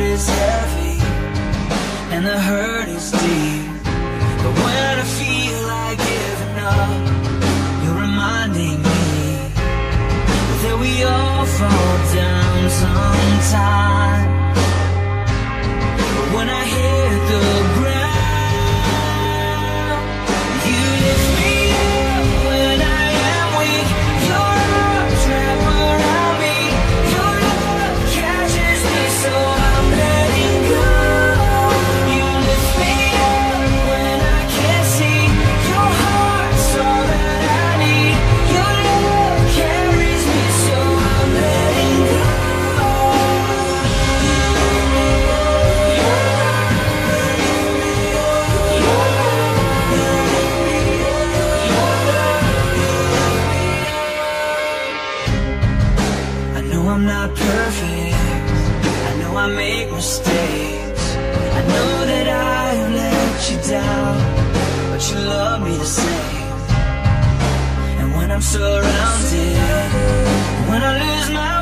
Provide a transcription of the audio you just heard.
heart is heavy and the hurt is deep, but when I feel like giving up, you're reminding me that we all fall down sometime. But when I hit the ground, you lift me up when I am weak. Your arms wrap around me, your love catches me, so I'm letting go. You lift me up when I can't see, your heart's all that I need. Your love carries me, so I'm letting go. I'm not perfect, I know I make mistakes, I know that I have let you down, but you love me the same. And when I'm surrounded, when I lose my